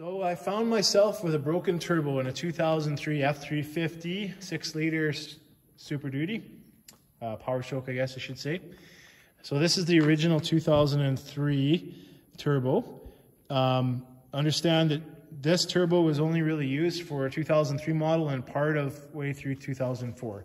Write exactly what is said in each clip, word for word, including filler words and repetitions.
So I found myself with a broken turbo in a two thousand three F three fifty, six liter Super Duty, uh, Power Stroke, I guess I should say. So this is the original two thousand three turbo. Um, understand that this turbo was only really used for a two thousand three model and part of way through two thousand four.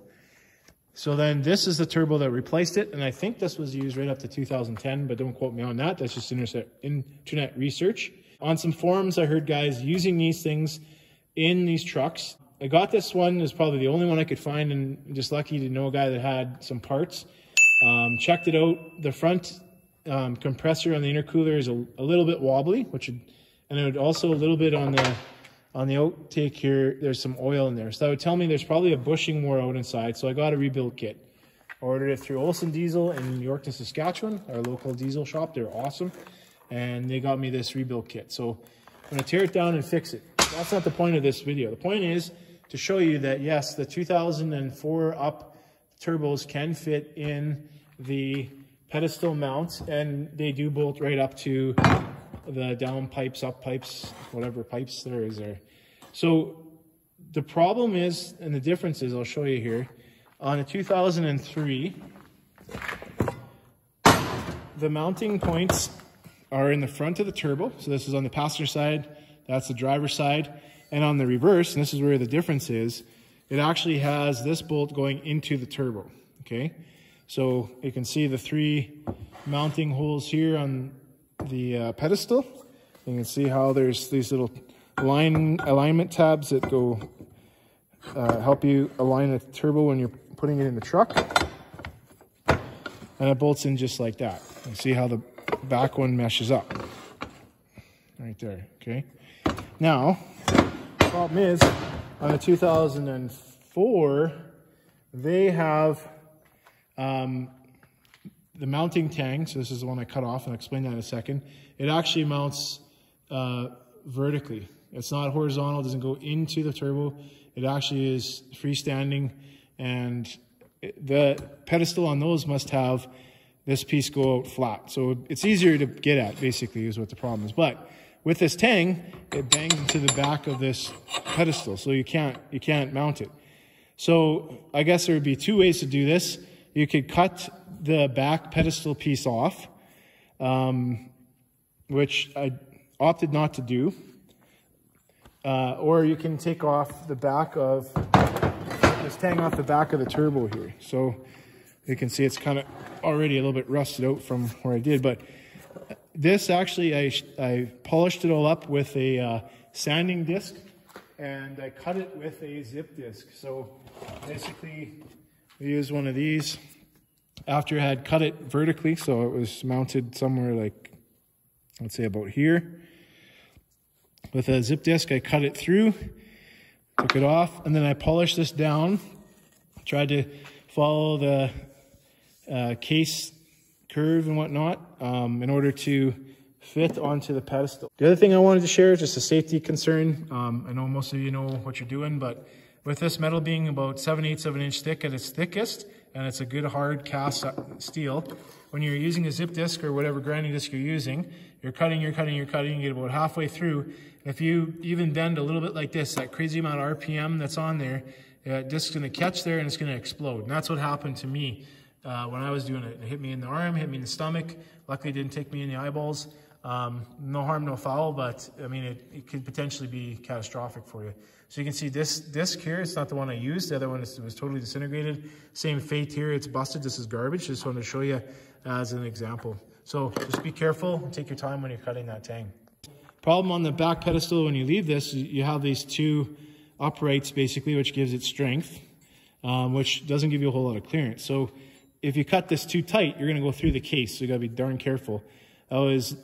So then this is the turbo that replaced it, and I think this was used right up to two thousand ten, but don't quote me on that. That's just internet research. On some forums, I heard guys using these things in these trucks. I got this one. It's probably the only one I could find, and I'm just lucky to know a guy that had some parts. Um, checked it out. The front um, compressor on the intercooler is a, a little bit wobbly, which would, and it would also a little bit on the on the outtake here, there's some oil in there. So that would tell me there's probably a bushing wore out inside. So I got a rebuild kit. I ordered it through Olson Diesel in Yorkton, Saskatchewan, our local diesel shop. They're awesome. And they got me this rebuild kit. So I'm gonna tear it down and fix it. That's not the point of this video. The point is to show you that yes, the two thousand four up turbos can fit in the pedestal mounts, and they do bolt right up to the down pipes, up pipes, whatever pipes there is there. So the problem is, and the difference is, I'll show you here, on a two thousand three, the mounting points are in the front of the turbo. So this is on the passenger side, that's the driver's side. And on the reverse, and this is where the difference is, it actually has this bolt going into the turbo, okay? So you can see the three mounting holes here on the uh, pedestal. You can see how there's these little line alignment tabs that go uh, help you align the turbo when you're putting it in the truck, and it bolts in just like that. You see how the back one meshes up right there, okay? Now the problem is on the two thousand four they have um, the mounting tang, so this is the one I cut off, and I'll explain that in a second. It actually mounts uh, vertically. It's not horizontal, it doesn't go into the turbo. It actually is freestanding, and the pedestal on those must have this piece go out flat. So it's easier to get at, basically, is what the problem is. But with this tang, it bangs into the back of this pedestal, so you can't, you can't mount it. So I guess there would be two ways to do this. You could cut the back pedestal piece off, um, which I opted not to do. Uh, or you can take off the back of, just hang off the back of the turbo here. So you can see it's kind of already a little bit rusted out from where I did. But this actually, I, I polished it all up with a uh, sanding disc, and I cut it with a zip disc. So basically, we used one of these after I had cut it vertically, so it was mounted somewhere like, let's say about here. With a zip disc, I cut it through, took it off, and then I polished this down, tried to follow the uh, case curve and whatnot um, in order to fit onto the pedestal. The other thing I wanted to share is just a safety concern. Um, I know most of you know what you're doing, but with this metal being about seven eighths of an inch thick at its thickest, and it's a good hard cast steel, when you're using a zip disc or whatever grinding disc you're using, you're cutting, you're cutting, you're cutting, you get about halfway through. If you even bend a little bit like this, that crazy amount of R P M that's on there, that disc's gonna catch there and it's gonna explode. And that's what happened to me uh, when I was doing it. It hit me in the arm, hit me in the stomach. Luckily it didn't take me in the eyeballs. Um, no harm, no foul, but I mean, it, it could potentially be catastrophic for you. So you can see this disc here, it's not the one I used. The other one is, was totally disintegrated. Same fate here, it's busted. This is garbage. Just wanted to show you as an example. So just be careful and take your time when you're cutting that tang. Problem on the back pedestal when you leave this, you have these two uprights basically, which gives it strength, um, which doesn't give you a whole lot of clearance. So if you cut this too tight, you're gonna go through the case. So you gotta be darn careful. I was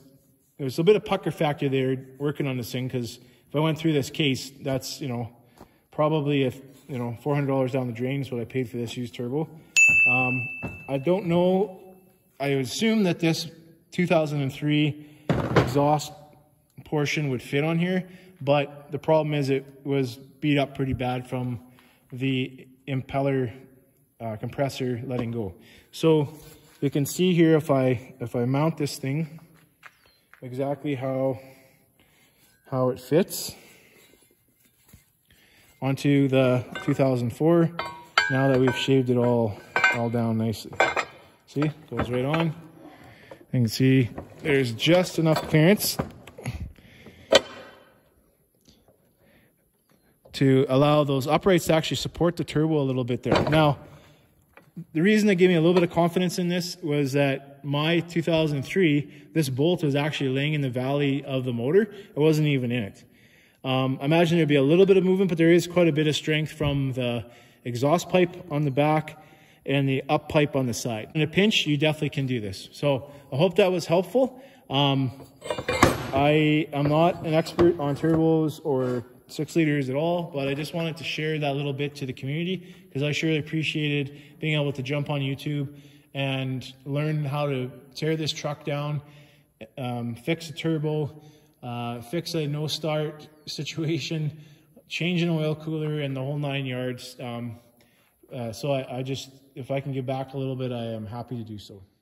There's a bit of pucker factor there working on this thing, because if I went through this case, that's, you know, probably if, you know, four hundred dollars down the drain is what I paid for this used turbo. Um, I don't know. I would assume that this two thousand three exhaust portion would fit on here, but the problem is it was beat up pretty bad from the impeller uh, compressor letting go. So you can see here if I if I mount this thing, exactly how how it fits onto the two thousand four now that we've shaved it all all down nicely. See, goes right on. You can see there's just enough clearance to allow those uprights to actually support the turbo a little bit there. Now, the reason that gave me a little bit of confidence in this was that my two thousand three, this bolt was actually laying in the valley of the motor. It wasn't even in it. Um, I imagine there'd be a little bit of movement, but there is quite a bit of strength from the exhaust pipe on the back and the up pipe on the side. In a pinch, you definitely can do this. So I hope that was helpful. Um, I am not an expert on turbos or six liters at all, but I just wanted to share that little bit to the community because I surely appreciated being able to jump on YouTube and learn how to tear this truck down, um, fix a turbo, uh, fix a no start situation, change an oil cooler, and the whole nine yards. Um, Uh, so I, I just, if I can give back a little bit, I am happy to do so.